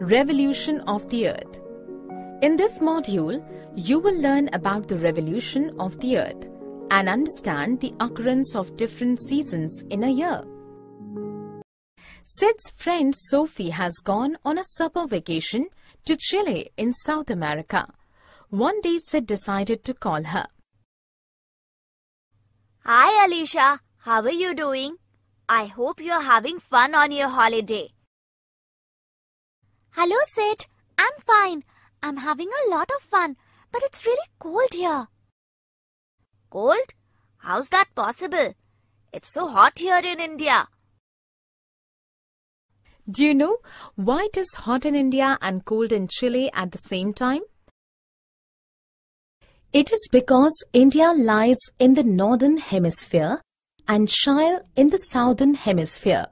revolution of the Earth. In this module, you will learn about the revolution of the Earth and understand the occurrence of different seasons in a year. Sid's friend Sophie has gone on a summer vacation to Chile in South America. One day Sid decided to call her. Hi Alicia, how are you doing? I hope you're having fun on your holiday. Hello Sid, I'm fine. I'm having a lot of fun, but it's really cold here. Cold? How's that possible? It's so hot here in India. Do you know why it is hot in India and cold in Chile at the same time? It is because India lies in the northern hemisphere and Chile in the southern hemisphere.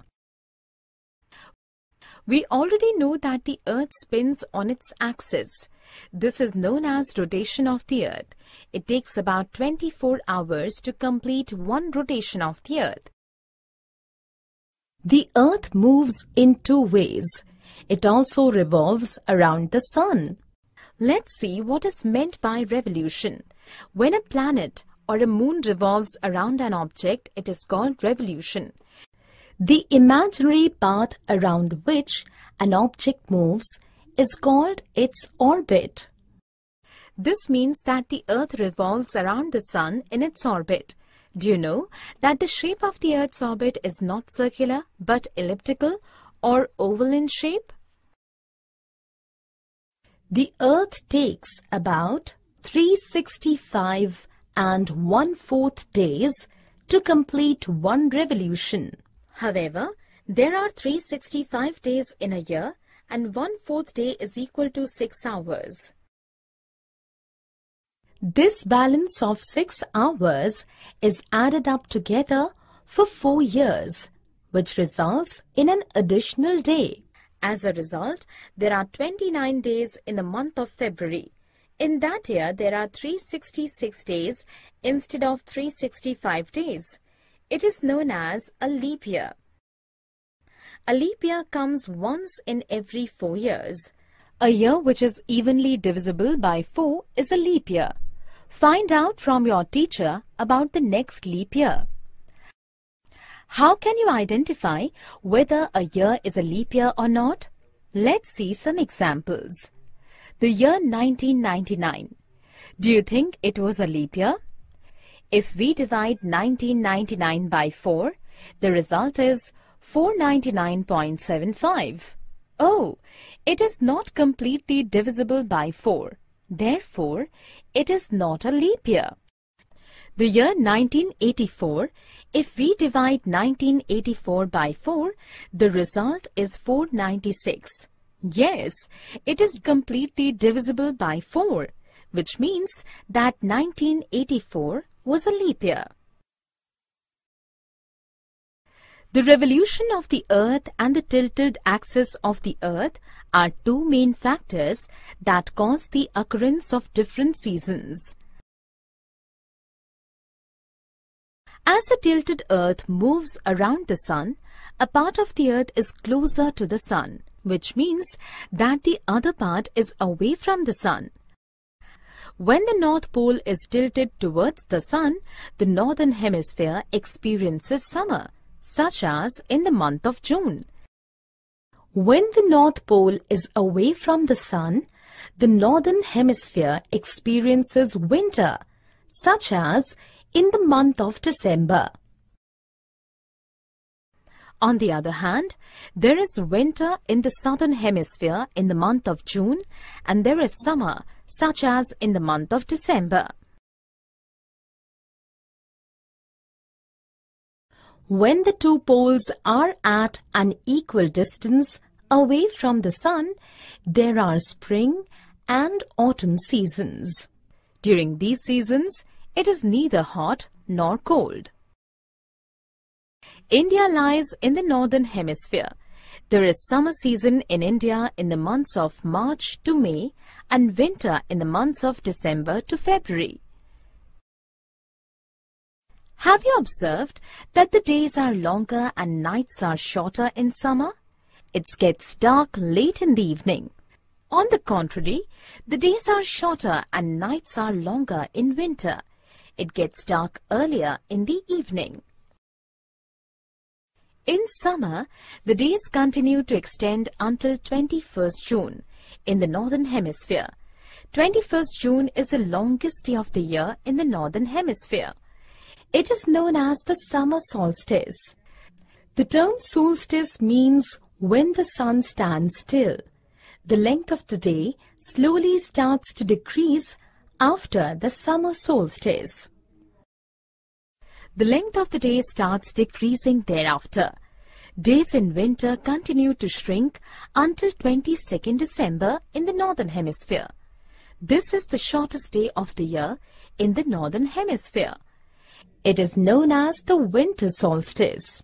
We already know that the Earth spins on its axis. This is known as rotation of the Earth. It takes about 24 hours to complete one rotation of the Earth. The Earth moves in two ways. It also revolves around the Sun. Let's see what is meant by revolution. When a planet or a moon revolves around an object, it is called revolution. The imaginary path around which an object moves is called its orbit. This means that the Earth revolves around the Sun in its orbit. Do you know that the shape of the Earth's orbit is not circular but elliptical or oval in shape? The Earth takes about 365 1/4 days to complete one revolution. However, there are 365 days in a year and 1/4 day is equal to 6 hours. This balance of 6 hours is added up together for 4 years, which results in an additional day. As a result, there are 29 days in the month of February. In that year, there are 366 days instead of 365 days. It is known as a leap year. A leap year comes once in every 4 years. A year which is evenly divisible by 4 is a leap year. Find out from your teacher about the next leap year. How can you identify whether a year is a leap year or not? Let's see some examples. The year 1999. Do you think it was a leap year? If we divide 1999 by 4, the result is 499.75. Oh, it is not completely divisible by 4. Therefore, it is not a leap year. The year 1984, if we divide 1984 by 4, the result is 496. Yes, it is completely divisible by 4, which means that 1984 was a leap year. The revolution of the Earth and the tilted axis of the Earth are two main factors that cause the occurrence of different seasons. As the tilted Earth moves around the Sun, a part of the Earth is closer to the Sun, which means that the other part is away from the Sun. When the North Pole is tilted towards the Sun, the Northern Hemisphere experiences summer, such as in the month of June. When the North Pole is away from the Sun, the Northern Hemisphere experiences winter, such as in the month of December. On the other hand, there is winter in the Southern Hemisphere in the month of June, and there is summer, such as in the month of December. When the two poles are at an equal distance away from the Sun, there are spring and autumn seasons. During these seasons, it is neither hot nor cold. India lies in the Northern Hemisphere. There is summer season in India in the months of March to May and winter in the months of December to February. Have you observed that the days are longer and nights are shorter in summer? It gets dark late in the evening. On the contrary, the days are shorter and nights are longer in winter. It gets dark earlier in the evening. In summer, the days continue to extend until 21st June in the Northern Hemisphere. 21st June is the longest day of the year in the Northern Hemisphere. It is known as the summer solstice. The term solstice means when the sun stands still. The length of the day slowly starts to decrease after the summer solstice. The length of the day starts decreasing thereafter. Days in winter continue to shrink until 22nd December in the Northern Hemisphere. This is the shortest day of the year in the Northern Hemisphere. It is known as the winter solstice.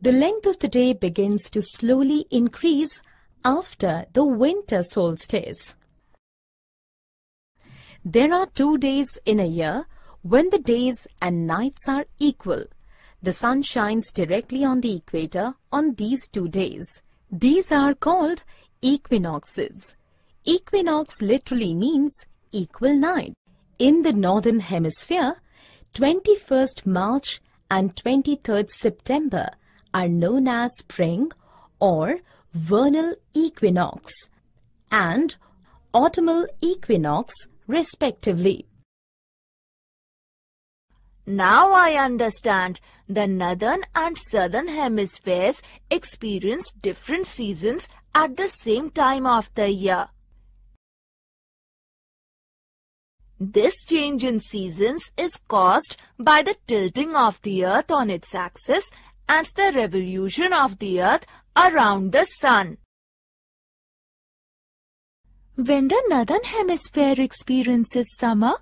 The length of the day begins to slowly increase after the winter solstice. There are 2 days in a year when the days and nights are equal. The sun shines directly on the equator on these 2 days. These are called equinoxes. Equinox literally means equal night. In the Northern Hemisphere, 21st March and 23rd September are known as spring or vernal equinox and autumnal equinox respectively. Now I understand the Northern and Southern Hemispheres experience different seasons at the same time of the year. This change in seasons is caused by the tilting of the earth on its axis and the revolution of the earth around the sun. When the Northern Hemisphere experiences summer,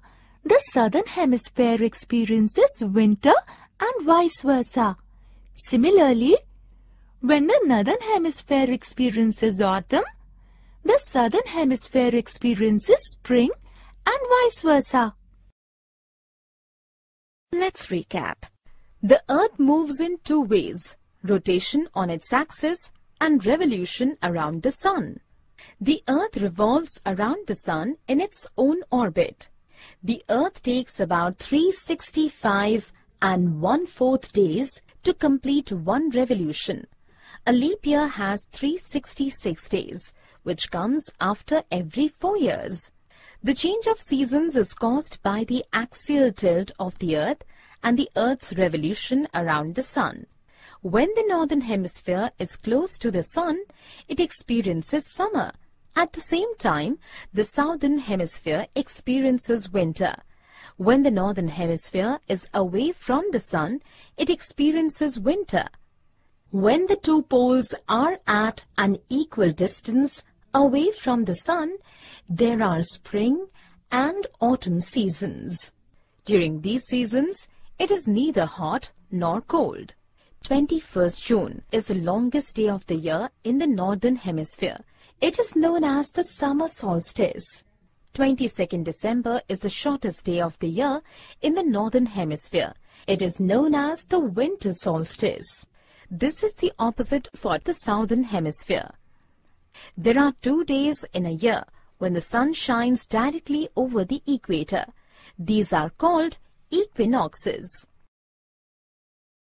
the Southern Hemisphere experiences winter and vice versa. Similarly, when the Northern Hemisphere experiences autumn, the Southern Hemisphere experiences spring and vice versa. Let's recap. The Earth moves in 2 ways, rotation on its axis and revolution around the Sun. The Earth revolves around the Sun in its own orbit. The Earth takes about 365 1/4 days to complete 1 revolution. A leap year has 366 days, which comes after every 4 years. The change of seasons is caused by the axial tilt of the Earth and the Earth's revolution around the Sun. When the Northern Hemisphere is close to the Sun, it experiences summer. At the same time, the Southern Hemisphere experiences winter. When the Northern Hemisphere is away from the Sun, it experiences winter. When the 2 poles are at an equal distance away from the Sun, there are spring and autumn seasons. During these seasons, it is neither hot nor cold. 21st June is the longest day of the year in the Northern Hemisphere. It is known as the summer solstice. 22nd December is the shortest day of the year in the Northern Hemisphere. It is known as the winter solstice. This is the opposite for the Southern Hemisphere. There are 2 days in a year when the sun shines directly over the equator. These are called equinoxes.